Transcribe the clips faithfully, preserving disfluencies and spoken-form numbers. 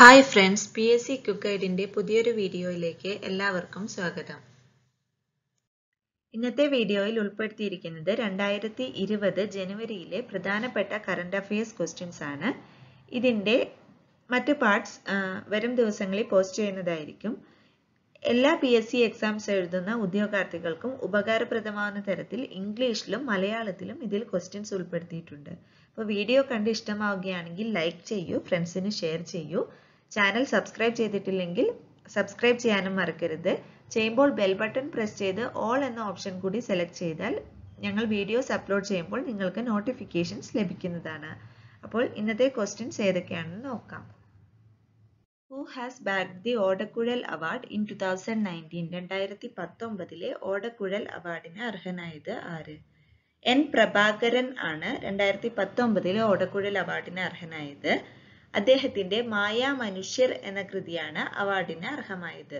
Hi friends, P S C quick ഗൈഡിൻ്റെ പുതിയൊരു വീഡിയോയിലേക്ക് എല്ലാവർക്കും സ്വാഗതം. ഇന്നത്തെ വീഡിയോയിൽ ഉൾപ്പെടുത്തിയിരിക്കുന്നത് രണ്ടായിരത്തി ഇരുപത് ജനുവരിയിലെ പ്രധാനപ്പെട്ട കറണ്ട് അഫയേഴ്സ് ക്വസ്റ്റ്യൻസ് ആണ്. ഇതിൻ്റെ മറ്റ് പാർട്സ് വരും ദിവസങ്ങളിൽ പോസ്റ്റ് ചെയ്യുന്നതായിരിക്കും. എല്ലാ പി എസ് സി എക്സാംസ് എഴുതുന്ന ഉദ്യോഗാർത്ഥികൾക്കും ഉപകാരപ്രദമാവുന്ന തരത്തിൽ ഇംഗ്ലീഷിലും മലയാളത്തിലും ഇതിൽ ക്വസ്റ്റ്യൻസ് ഉൾപ്പെടുത്തിയിട്ടുണ്ട്. അപ്പോൾ വീഡിയോ കണ്ട് ഇഷ്ടമാവുകയാണെങ്കിൽ ലൈക്ക് ചെയ്യൂ, ഫ്രണ്ട്സിന് ഷെയർ ചെയ്യൂ. ചാനൽ സബ്സ്ക്രൈബ് ചെയ്തിട്ടില്ലെങ്കിൽ സബ്സ്ക്രൈബ് ചെയ്യാനും മറക്കരുത്. ചെയ്യുമ്പോൾ ബെൽ ബട്ടൺ പ്രസ് ചെയ്ത് ഓൾ എന്ന ഓപ്ഷൻ കൂടി സെലക്ട് ചെയ്താൽ ഞങ്ങൾ വീഡിയോസ് അപ്ലോഡ് ചെയ്യുമ്പോൾ നിങ്ങൾക്ക് നോട്ടിഫിക്കേഷൻസ് ലഭിക്കുന്നതാണ്. അപ്പോൾ ഇന്നത്തെ ക്വസ്റ്റ്യൻസ് ഏതൊക്കെയാണെന്ന് നോക്കാം. Who has bagged the Odakkuzhal award in two thousand nineteen? രണ്ടായിരത്തി പത്തൊമ്പതിലെ ഓടക്കുഴൽ അവാർഡിന് അർഹനായത് ആര്? എൻ പ്രഭാകരൻ ആണ് രണ്ടായിരത്തി പത്തൊമ്പതിലെ ഓടക്കുഴൽ അവാർഡിന് അർഹനായത്. അദ്ദേഹത്തിന്റെ മായാ മനുഷ്യർ എന്ന കൃതിയാണ് അവാർഡിന് അർഹമായത്.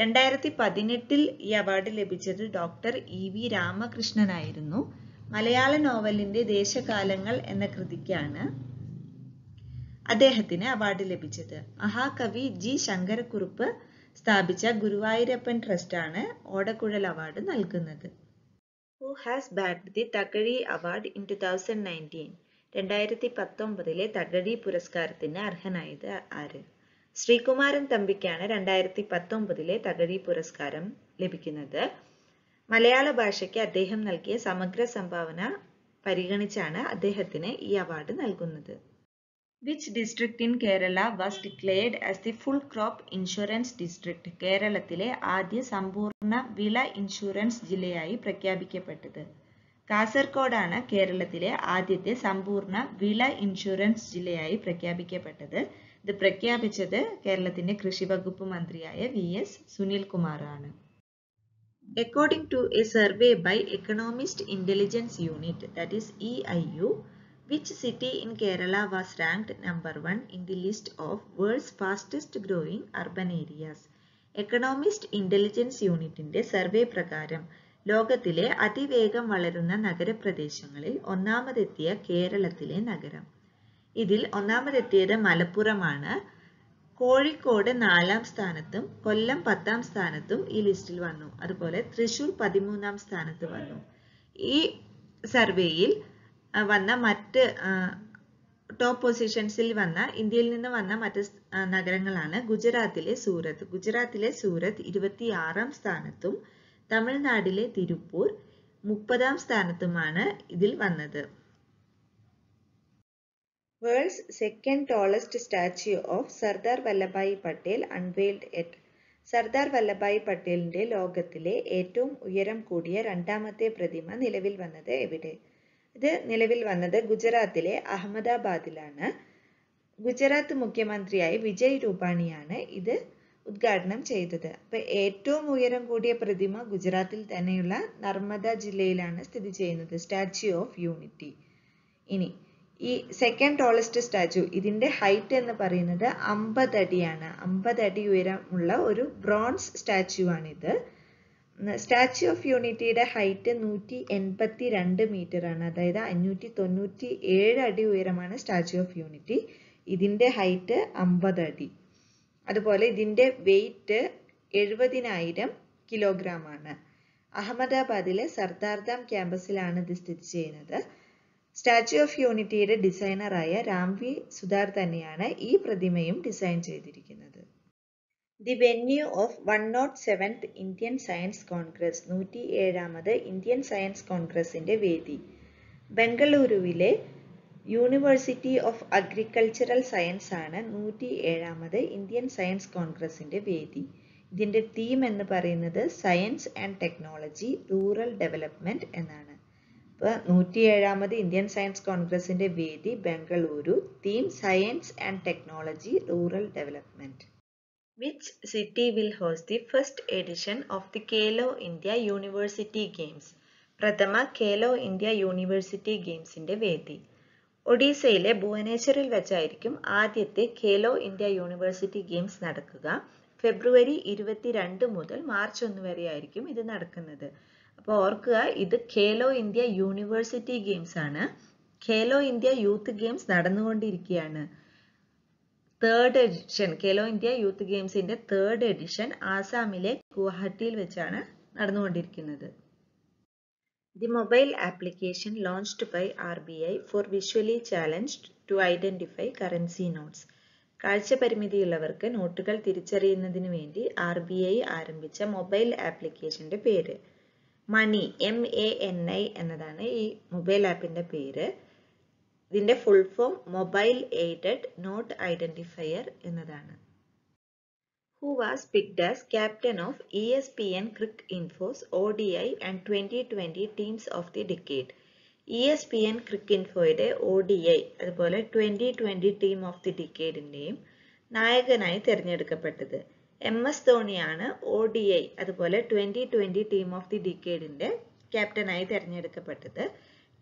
രണ്ടായിരത്തി പതിനെട്ടിൽ ഈ അവാർഡ് ലഭിച്ചത് ഡോക്ടർ ഇ വി രാമകൃഷ്ണനായിരുന്നു. മലയാള നോവലിന്റെ ദേശകാലങ്ങൾ എന്ന കൃതിക്കാണ് അദ്ദേഹത്തിന് അവാർഡ് ലഭിച്ചത്. മഹാകവി ജി ശങ്കരക്കുറുപ്പ് സ്ഥാപിച്ച ഗുരുവായൂരപ്പൻ ട്രസ്റ്റാണ് ഓടക്കുഴൽ അവാർഡ് നൽകുന്നത്. Who has bagged the Thakazhi award in two thousand nineteen? രണ്ടായിരത്തി പത്തൊമ്പതിലെ തകഴി പുരസ്കാരത്തിന് അർഹനായത് ആര്? ശ്രീകുമാരൻ തമ്പിക്കാണ് രണ്ടായിരത്തി പത്തൊമ്പതിലെ തകഴി പുരസ്കാരം ലഭിക്കുന്നത്. മലയാള ഭാഷയ്ക്ക് അദ്ദേഹം നൽകിയ സമഗ്ര സംഭാവന പരിഗണിച്ചാണ് അദ്ദേഹത്തിന് ഈ അവാർഡ് നൽകുന്നത്. Which district in Kerala was declared as the full crop insurance district? കേരളത്തിലെ ആദ്യ സമ്പൂർണ്ണ വിള ഇൻഷുറൻസ് ജില്ലയായി പ്രഖ്യാപിക്കപ്പെട്ടത് കാസർഗോഡാണ്. കേരളത്തിലെ ആദ്യത്തെ സമ്പൂർണ്ണ വിള ഇൻഷുറൻസ് ജില്ലയായി പ്രഖ്യാപിക്കപ്പെട്ടത് ഇത് പ്രഖ്യാപിച്ചത് കേരളത്തിന്റെ കൃഷി വകുപ്പ് മന്ത്രിയായ വി എസ് സുനിൽകുമാറാണ്. According to a survey by Economist Intelligence Unit, that is E I U, which city in Kerala was ranked number one in the list of world's fastest growing urban areas? Economist Intelligence Unitinte survey പ്രകാരം ലോകത്തിലെ അതിവേഗം വളരുന്ന നഗരപ്രദേശങ്ങളിൽ ഒന്നാമതെത്തിയ കേരളത്തിലെ നഗരം. ഇതിൽ ഒന്നാമതെത്തിയത് മലപ്പുറമാണ്. കോഴിക്കോട് നാലാം സ്ഥാനത്തും കൊല്ലം പത്താം സ്ഥാനത്തും ഈ ലിസ്റ്റിൽ വന്നു. അതുപോലെ തൃശൂർ പതിമൂന്നാം സ്ഥാനത്ത് വന്നു. ഈ സർവേയിൽ വന്ന മറ്റ് ടോപ്പ് പൊസിഷൻസിൽ വന്ന ഇന്ത്യയിൽ നിന്ന് വന്ന മറ്റ് നഗരങ്ങളാണ് ഗുജറാത്തിലെ സൂറത്ത്. ഗുജറാത്തിലെ സൂറത്ത് ഇരുപത്തി ആറാം സ്ഥാനത്തും തമിഴ്നാടിലെ തിരുപ്പൂർ മുപ്പതാം സ്ഥാനത്തുമാണ് ഇതിൽ വന്നത്. World's second tallest statue of Sardar Vallabhbhai Patel unveiled at. Sardar Vallabhbhai പട്ടേലിന്റെ ലോകത്തിലെ ഏറ്റവും ഉയരം കൂടിയ രണ്ടാമത്തെ പ്രതിമ നിലവിൽ വന്നത് എവിടെ? ഇത് നിലവിൽ വന്നത് ഗുജറാത്തിലെ അഹമ്മദാബാദിലാണ്. ഗുജറാത്ത് മുഖ്യമന്ത്രിയായി വിജയ് രൂപാണിയാണ് ഇത് ഉദ്ഘാടനം ചെയ്തത്. അപ്പൊ ഏറ്റവും ഉയരം കൂടിയ പ്രതിമ ഗുജറാത്തിൽ തന്നെയുള്ള നർമ്മദ ജില്ലയിലാണ് സ്ഥിതി ചെയ്യുന്നത്, സ്റ്റാച്യു ഓഫ് യൂണിറ്റി. ഇനി ഈ സെക്കൻഡ് ടോളസ്റ്റ് സ്റ്റാച്യു, ഇതിന്റെ ഹൈറ്റ് എന്ന് പറയുന്നത് അമ്പത് അടിയാണ്. അമ്പത് അടി ഉയരമുള്ള ഒരു ബ്രോൺസ് സ്റ്റാച്യു ആണിത്. സ്റ്റാച്യു ഓഫ് യൂണിറ്റിയുടെ ഹൈറ്റ് നൂറ്റി എൺപത്തി രണ്ട് മീറ്റർ ആണ്, അതായത് അഞ്ഞൂറ്റി തൊണ്ണൂറ്റി ഏഴ് അടി ഉയരമാണ് സ്റ്റാച്യു ഓഫ് യൂണിറ്റി. ഇതിന്റെ ഹൈറ്റ് അമ്പത് അടി. അതുപോലെ ഇതിന്റെ വെയിറ്റ് എഴുപതിനായിരം കിലോഗ്രാം ആണ്. അഹമ്മദാബാദിലെ സർദാർധാം ക്യാമ്പസിലാണ് ഇത് സ്ഥിതി ചെയ്യുന്നത്. സ്റ്റാച്യു ഓഫ് യൂണിറ്റിയുടെ ഡിസൈനറായ രാംവി സുതാർ തന്നെയാണ് ഈ പ്രതിമയും ഡിസൈൻ ചെയ്തിരിക്കുന്നത്. The venue of one nought seventh Indian Science Congress, നൂറ്റി ഏഴാമത് ഇന്ത്യൻ സയൻസ് കോൺഗ്രസിന്റെ വേദി ബംഗളൂരുവിലെ യൂണിവേഴ്സിറ്റി ഓഫ് അഗ്രികൾച്ചറൽ സയൻസ് ആണ് നൂറ്റി ഏഴാമത് ഇന്ത്യൻ സയൻസ് കോൺഗ്രസിന്റെ വേദി. ഇതിന്റെ തീം എന്ന് പറയുന്നത് science and technology, rural development എന്നാണ്. അപ്പോൾ നൂറ്റി ഏഴാമത് ഇന്ത്യൻ സയൻസ് കോൺഗ്രസിന്റെ വേദി Bengaluru, theme science and technology, rural development. Which city will host the first edition of the Khelo India University Games? പ്രഥമ ഖേലോ ഇന്ത്യ യൂണിവേഴ്സിറ്റി ഗെയിംസിന്റെ വേദി ഒഡീസയിലെ ഭുവനേശ്വറിൽ വെച്ചായിരിക്കും ആദ്യത്തെ ഖേലോ ഇന്ത്യ യൂണിവേഴ്സിറ്റി ഗെയിംസ് നടക്കുക. ഫെബ്രുവരി ഇരുപത്തിരണ്ട് മുതൽ മാർച്ച് ഒന്ന് വരെ ആയിരിക്കും ഇത് നടക്കുന്നത്. അപ്പോൾ ഓർക്കുക, ഇത് ഖേലോ ഇന്ത്യ യൂണിവേഴ്സിറ്റി ഗെയിംസ് ആണ്. ഖേലോ ഇന്ത്യ യൂത്ത് ഗെയിംസ് നടന്നുകൊണ്ടിരിക്കുകയാണ്. Third edition Khelo India Youth ഗെയിംസിന്റെ തേർഡ് എഡിഷൻ ആസാമിലെ ഗുവാഹട്ടിയിൽ വെച്ചാണ് നടന്നുകൊണ്ടിരിക്കുന്നത്. The mobile application launched by R B I for visually challenged to identify currency notes. കാഴ്ച പരിമിതിയുള്ളവർക്ക് നോട്ടുകൾ തിരിച്ചറിയുന്നതിന് വേണ്ടി ആർ ബി ഐ ആരംഭിച്ച മൊബൈൽ ആപ്ലിക്കേഷന്റെ പേര് MANI, M A N I എന്നതാണ് ഈ മൊബൈൽ ആപ്പിന്റെ പേര്. ഇതിന്റെ full form mobile aided note identifier എന്നതാണ്. Who was picked as captain of E S P N Crick Info's O D I and twenty twenty teams of the decade? E S P N Crick Infoയുടെ O D I അതുപോലെ twenty twenty team of the decade നെയും നായകനായി തിരഞ്ഞെടുക്കപ്പെട്ടത് M S ധോണിയാണ്. O D I അതുപോലെ twenty twenty team of the decade-ന്റെ ക്യാപ്റ്റനായി തിരഞ്ഞെടുക്കപ്പെട്ടത്,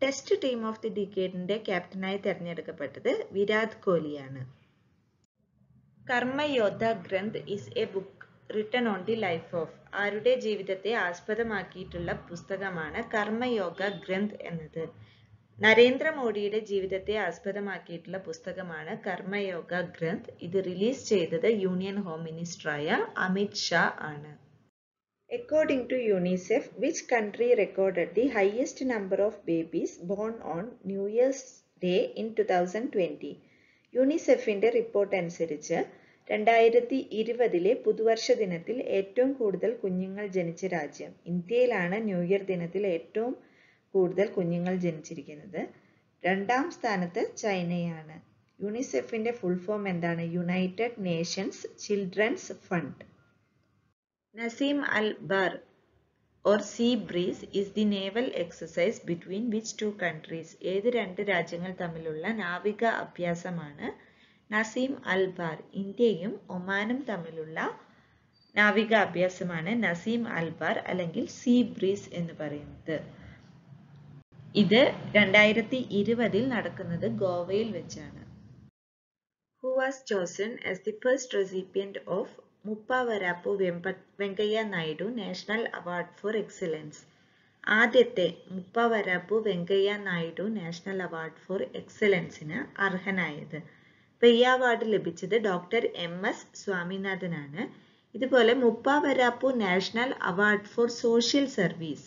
ടെസ്റ്റ് team of the decade-ന്റെ ക്യാപ്റ്റനായി തിരഞ്ഞെടുക്കപ്പെട്ടത് വിരാട് കോഹ്ലിയാണ്. Karma Yoddha Granth is a book written on the life of, ആരുടെ ജീവിതത്തെ ആസ്പദമാക്കിയിട്ടുള്ള പുസ്തകമാണ് കർമ്മയോഗ ഗ്രന്ഥ് എന്നത്. നരേന്ദ്ര മോദിയുടെ ജീവിതത്തെ ആസ്പദമാക്കിയിട്ടുള്ള പുസ്തകമാണ് കർമ്മയോഗ ഗ്രന്ഥ്. ഇത് റിലീസ് ചെയ്തത് യൂണിയൻ ഹോം മിനിസ്റ്ററായ അമിത് ഷാ ആണ്. According to UNICEF, which country recorded the highest number of babies born on New Year's Day in two thousand twenty? യൂണിസെഫിന്റെ റിപ്പോർട്ട് അനുസരിച്ച് രണ്ടായിരത്തി ഇരുപതിലെ പുതുവർഷ ദിനത്തിൽ ഏറ്റവും കൂടുതൽ കുഞ്ഞുങ്ങൾ ജനിച്ച രാജ്യം ഇന്ത്യയിലാണ്. ന്യൂ ഇയർ ദിനത്തിൽ ഏറ്റവും കൂടുതൽ കുഞ്ഞുങ്ങൾ ജനിച്ചിരിക്കുന്നത്. രണ്ടാം സ്ഥാനത്ത് ചൈനയാണ്. യൂണിസെഫിന്റെ ഫുൾ ഫോം എന്താണ്? United Nations children's fund. Naseem Al Bahr or sea breeze is the naval exercise between which two countries? ഏത് രണ്ട് രാജ്യങ്ങൾ തമ്മിലുള്ള നാവിക അഭ്യാസമാണ് നസീം അൽ ബഹർ? ഇന്ത്യയും ഒമാനും തമ്മിലുള്ള നാവിക അഭ്യാസമാണ് നസീം അൽ ബഹർ അല്ലെങ്കിൽ sea breeze എന്ന് പറയുന്നത്. ഇത് രണ്ടായിരത്തി ഇരുപതിൽ നടക്കുന്നത് ഗോവയിൽ വെച്ചാണ്. Who was chosen as the first recipient of Muppavarapu Venkaiah Naidu national award for excellence? ആദ്യത്തെ Muppavarapu Venkaiah Naidu national award for എക്സലൻസിന് അർഹനായത്. അപ്പോൾ ഈ അവാർഡ് ലഭിച്ചത് ഡോക്ടർ എം എസ് സ്വാമിനാഥനാണ്. ഇതുപോലെ Muppavarapu national award for social service,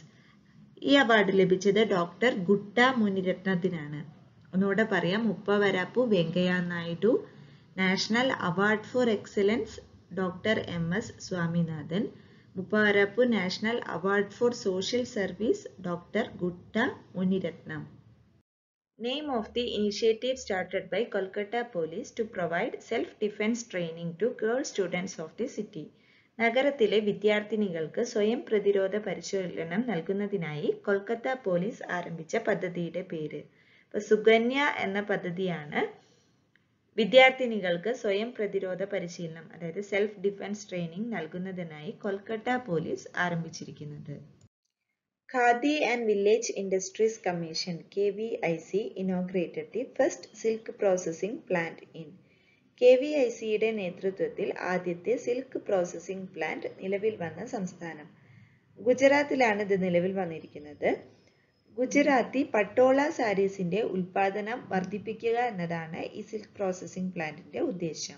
ഈ അവാർഡ് ലഭിച്ചത് ഡോക്ടർ ഗുട്ട മുനിരത്നത്തിനാണ്. ഒന്നുകൂടെ പറയാം, Muppavarapu Venkaiah Naidu national award for excellence doctor M S Swaminathan, Muppavarapu national award for social service doctor Gutta Munirathnam. Name of the initiative started by Kolkata police to provide self defence training to girl students of the city. നഗരത്തിലെ വിദ്യാർത്ഥിനികൾക്ക് സ്വയം പ്രതിരോധ പരിശീലനം നൽകുന്നതിനായി Kolkata police ആരംഭിച്ച പദ്ധതിയുടെ പേര് ഇപ്പോൾ സുകന്യ എന്ന പദ്ധതിയാണ്. വിദ്യാർത്ഥിനികൾക്ക് സ്വയം പ്രതിരോധ പരിശീലനം അതായത് സെൽഫ് ഡിഫൻസ് ട്രെയിനിങ് നൽകുന്നതിനായി കൊൽക്കത്ത പോലീസ് ആരംഭിച്ചിരിക്കുന്നത്. Khadi and village industries Commission K V I C inaugurated the first silk processing plant in. K V I സിയുടെ നേതൃത്വത്തിൽ ആദ്യത്തെ സിൽക്ക് പ്രോസസിംഗ് പ്ലാന്റ് നിലവിൽ വന്ന സംസ്ഥാനം ഗുജറാത്തിലാണ് ഇത് നിലവിൽ വന്നിരിക്കുന്നത്. ഗുജറാത്തി പട്ടോള സാരീസിന്റെ ഉൽപാദനം വർദ്ധിപ്പിക്കുക എന്നതാണ് ഈ സിൽക്ക് പ്രോസസിംഗ് പ്ലാന്റിന്റെ ഉദ്ദേശം.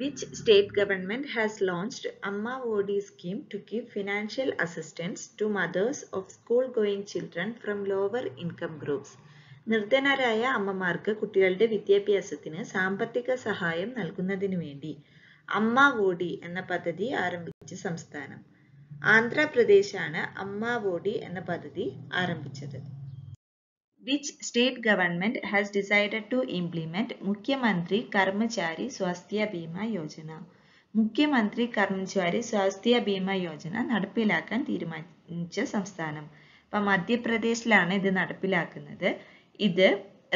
Which state government has launched Amma Vodi scheme to give financial assistance to mothers of school going children from lower income groups? നിർധനരായ അമ്മമാർക്ക് കുട്ടികളുടെ വിദ്യാഭ്യാസത്തിന് സാമ്പത്തിക സഹായം നൽകുന്നതിനു വേണ്ടി അമ്മ വോഡി എന്ന പദ്ധതി ആരംഭിച്ച സംസ്ഥാനം ആന്ധ്രാപ്രദേശാണ്. അമ്മ വോഡി എന്ന പദ്ധതി ആരംഭിച്ചത്. Which state government has decided to implement Mukhyamantri Karmachari Swasthya Bima Yojana? മുഖ്യമന്ത്രി കർമ്മചാരി സ്വാസ്ഥ്യ ബീമ യോജന നടപ്പിലാക്കാൻ തീരുമാനിച്ച സംസ്ഥാനം ഇപ്പം മധ്യപ്രദേശിലാണ് ഇത് നടപ്പിലാക്കുന്നത്. ഇത്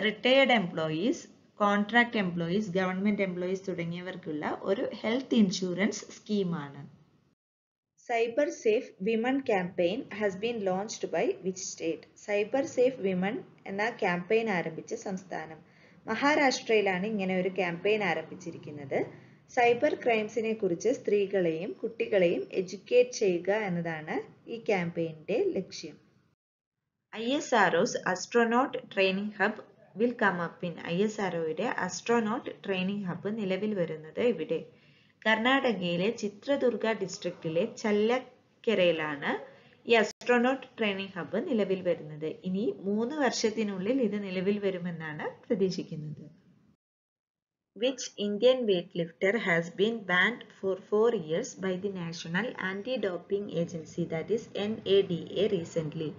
retired employees, contract employees, government employees തുടങ്ങിയവർക്കുള്ള ഒരു ഹെൽത്ത് ഇൻഷുറൻസ് സ്കീമാണ്. Cyber Safe Women campaign has been launched by which state? Cyber Safe Women എന്ന ക്യാമ്പയിൻ ആരംഭിച്ച സംസ്ഥാനം മഹാരാഷ്ട്രയിലാണ്. ഇങ്ങനെ ഒരു ക്യാമ്പയിൻ ആരംഭിച്ചിരിക്കുന്നത്. സൈബർ ക്രൈംസിനെ കുറിച്ച് സ്ത്രീകളെയും കുട്ടികളെയും എഡ്യൂക്കേറ്റ് ചെയ്യുക എന്നതാണ് ഈ ക്യാമ്പയിൻ്റെ ലക്ഷ്യം. I S R O's astronaut training hub will come up in I S R ഒയുടെ astronaut training hub നിലവിൽ വരുന്നത് ഇവിടെ. കർണാടകയിലെ ചിത്രദുർഗ ഡിസ്ട്രിക്റ്റിലെ ചല്ലക്കെരയിലാണ് ഈ അസ്ട്രോനോട്ട് ട്രെയിനിങ് ഹബ്ബ് നിലവിൽ വരുന്നത്. ഇനി മൂന്ന് വർഷത്തിനുള്ളിൽ ഇത് നിലവിൽ വരുമെന്നാണ് പ്രതീക്ഷിക്കുന്നത്. Which Indian weightlifter has been banned for four years by the National Anti-Doping Agency, that is N A D A recently?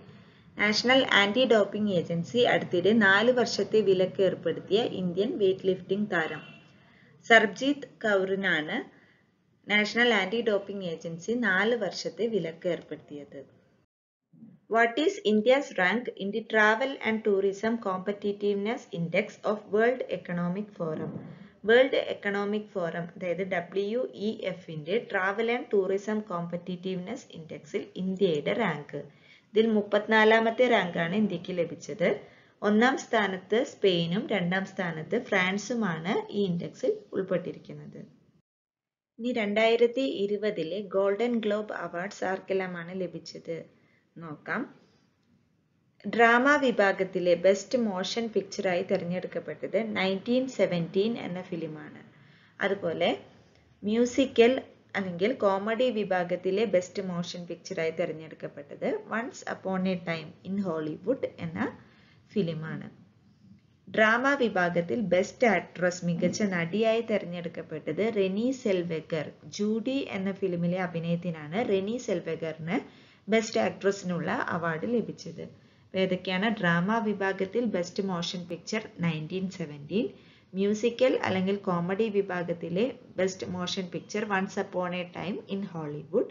National anti doping agency അടുത്തിടെ നാല് വർഷത്തെ വിലക്ക് ഏർപ്പെടുത്തിയ ഇന്ത്യൻ വെയ്റ്റ് ലിഫ്റ്റിംഗ് താരം സർബ്ജീത് കൗറിനാണ് നാഷണൽ ആന്റി ഡോപ്പിംഗ് ഏജൻസി നാല് വർഷത്തെ വിലക്ക് ഏർപ്പെടുത്തിയത്. What is India's rank in the travel and tourism competitiveness index of World Economic Forum? World Economic Forum അതായത് ഡബ്ല്യു ഇ എഫിന്റെ ട്രാവൽ ആൻഡ് ടൂറിസം കോമ്പറ്റീറ്റീവ്നെസ് ഇൻഡെക്സിൽ ഇന്ത്യയുടെ റാങ്ക് ഇതിൽ മുപ്പത്തിനാലാമത്തെ റാങ്കാണ് ഇന്ത്യക്ക് ലഭിച്ചത്. ഒന്നാം സ്ഥാനത്ത് സ്പെയിനും രണ്ടാം സ്ഥാനത്ത് ഫ്രാൻസുമാണ് ഈ ഇൻഡെക്സിൽ ഉൾപ്പെട്ടിരിക്കുന്നത്. ഇനി രണ്ടായിരത്തി ഇരുപതിലെ ഗോൾഡൻ ഗ്ലോബ് അവാർഡ്സ് ആർക്കെല്ലാമാണ് ലഭിച്ചത് നോക്കാം. ഡ്രാമ വിഭാഗത്തിലെ ബെസ്റ്റ് മോഷൻ പിക്ചറായി തിരഞ്ഞെടുക്കപ്പെട്ടത് നയൻറ്റീൻ സെവൻറ്റീൻ എന്ന ഫിലിമാണ്. അതുപോലെ മ്യൂസിക്കൽ അല്ലെങ്കിൽ കോമഡി വിഭാഗത്തിലെ ബെസ്റ്റ് മോഷൻ പിക്ചറായി തിരഞ്ഞെടുക്കപ്പെട്ടത് once upon a time in Hollywood എന്ന ഫിലിമാണ്. ഡ്രാമ വിഭാഗത്തിൽ ബെസ്റ്റ് ആക്ട്രസ് മികച്ച നടിയായി തിരഞ്ഞെടുക്കപ്പെട്ടത് റെനി സെൽവെഗർ. ജൂഡി എന്ന ഫിലിമിലെ അഭിനയത്തിനാണ് റെനി സെൽവെഗറിന് ബെസ്റ്റ് ആക്ട്രസിനുള്ള അവാർഡ് ലഭിച്ചത്. ഏതൊക്കെയാണ് ഡ്രാമ വിഭാഗത്തിൽ best motion picture nineteen seventeen, musical അല്ലെങ്കിൽ കോമഡി വിഭാഗത്തിലെ best motion picture once upon a time in Hollywood,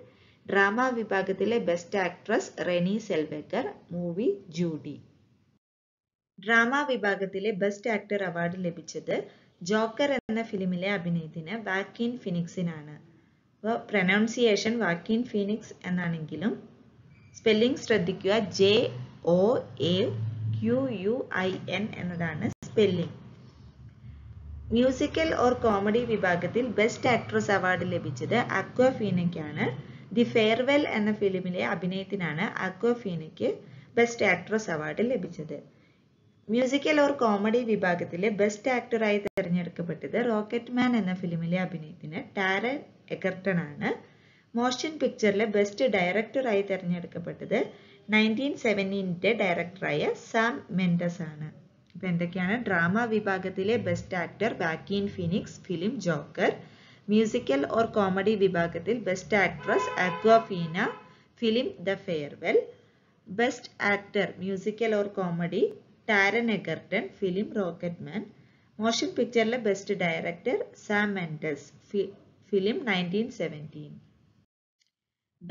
drama വിഭാഗത്തിലെ best actress Renee Zellweger, movie Judy. Drama വിഭാഗത്തിലെ ബെസ്റ്റ് ആക്ടർ അവാർഡ് ലഭിച്ചത് ജോക്കർ എന്ന ഫിലിമിലെ അഭിനയത്തിന് വാക്കിൻ ഫിനിക്സിനാണ്. അപ്പോൾ പ്രൊനൗൺസിയേഷൻ വാക്കിൻ ഫിനിക്സ് എന്നാണെങ്കിലും സ്പെല്ലിംഗ് ശ്രദ്ധിക്കുക, J O A Q U I N എന്നതാണ് സ്പെല്ലിംഗ്. മ്യൂസിക്കൽ ഓർ കോമഡി വിഭാഗത്തിൽ ബെസ്റ്റ് ആക്ട്രസ് അവാർഡ് ലഭിച്ചത് അക്വാഫീനയ്ക്കാണ്. ദി ഫെയർവെൽ എന്ന ഫിലിമിലെ അഭിനയത്തിനാണ് അക്വാഫീനയ്ക്ക് ബെസ്റ്റ് ആക്ട്രസ് അവാർഡ് ലഭിച്ചത്. മ്യൂസിക്കൽ ഓർ കോമഡി വിഭാഗത്തിലെ ബെസ്റ്റ് ആക്ടറായി തിരഞ്ഞെടുക്കപ്പെട്ടത് റോക്കറ്റ് മാൻ എന്ന ഫിലിമിലെ അഭിനയത്തിന് ടാരൻ എഗർട്ടൺ ആണ്. മോഷൻ പിക്ചറിലെ ബെസ്റ്റ് ഡയറക്ടറായി തിരഞ്ഞെടുക്കപ്പെട്ടത് നയൻറ്റീൻ സെവൻറ്റീൻ്റെ ഡയറക്ടറായ സാം മെൻഡസ് ആണ്. ഇപ്പം എന്തൊക്കെയാണ് ഡ്രാമ വിഭാഗത്തിലെ best actor Joaquin Phoenix, film Joker. Musical or comedy വിഭാഗത്തിൽ best actress Awkwafina, film the Farewell. Best actor musical or comedy Taron Egerton, film Rocket Man. Motion പിക്ചറിലെ best director Sam Mendes, film nineteen seventeen.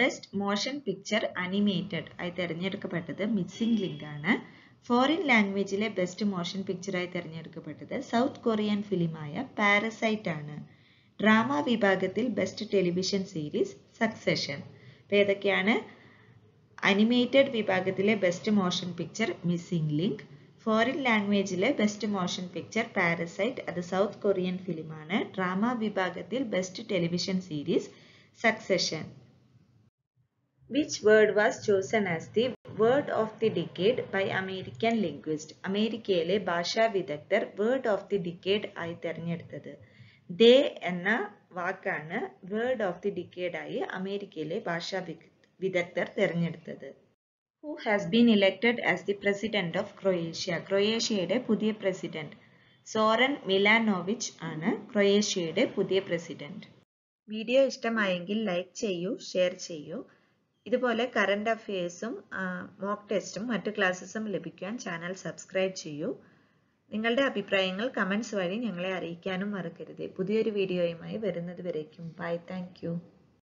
Best motion picture animated ആയി തിരഞ്ഞെടുക്കപ്പെട്ടത് Missing Link ആണ്. Foreign ലാംഗ്വേജിലെ best motion പിക്ചറായി തിരഞ്ഞെടുക്കപ്പെട്ടത് South Korean ഫിലിമായ Parasite ആണ്. Drama വിഭാഗത്തിൽ ബെസ്റ്റ് ടെലിവിഷൻ സീരീസ് സക്സഷൻ. അപ്പോൾ ഏതൊക്കെയാണ് അനിമേറ്റഡ് വിഭാഗത്തിലെ best motion picture Missing Link, foreign ലാംഗ്വേജിലെ ബെസ്റ്റ് മോഷൻ പിക്ചർ പാരസൈറ്റ്, അത് സൗത്ത് കൊറിയൻ ഫിലിമാണ്. ഡ്രാമ വിഭാഗത്തിൽ best television series Succession. Which word was chosen as the word of the decade by American linguist? അമേരിക്കയിലെ ഭാഷാ വിദഗ്ധർ word of the decade ആയി തിരഞ്ഞെടുത്തത് ദേ എന്ന വാക്കാണ്. വേർഡ് ഓഫ് ദി ഡിക്കേഡ് ആയി അമേരിക്കയിലെ ഭാഷാ വിദഗ്ധർ തിരഞ്ഞെടുത്തത്. Who has been elected as the president of Croatia? ക്രൊയേഷ്യയുടെ പുതിയ പ്രസിഡന്റ് സോറൻ മിലാനോവിച്ച് ആണ് ക്രൊയേഷ്യയുടെ പുതിയ പ്രസിഡന്റ്. വീഡിയോ ഇഷ്ടമായെങ്കിൽ ലൈക്ക് ചെയ്യൂ, ഷെയർ ചെയ്യൂ. ഇതുപോലെ കറണ്ട് അഫയേഴ്സും മോക്ക് ടെസ്റ്റും മറ്റു ക്ലാസ്സസും ലഭിക്കാൻ ചാനൽ സബ്സ്ക്രൈബ് ചെയ്യൂ. നിങ്ങളുടെ അഭിപ്രായങ്ങൾ കമൻസ് വഴി ഞങ്ങളെ അറിയിക്കാനും മറക്കരുത്. പുതിയൊരു വീഡിയോയുമായി വരുന്നത് വരേക്കും ബൈ. Thank you.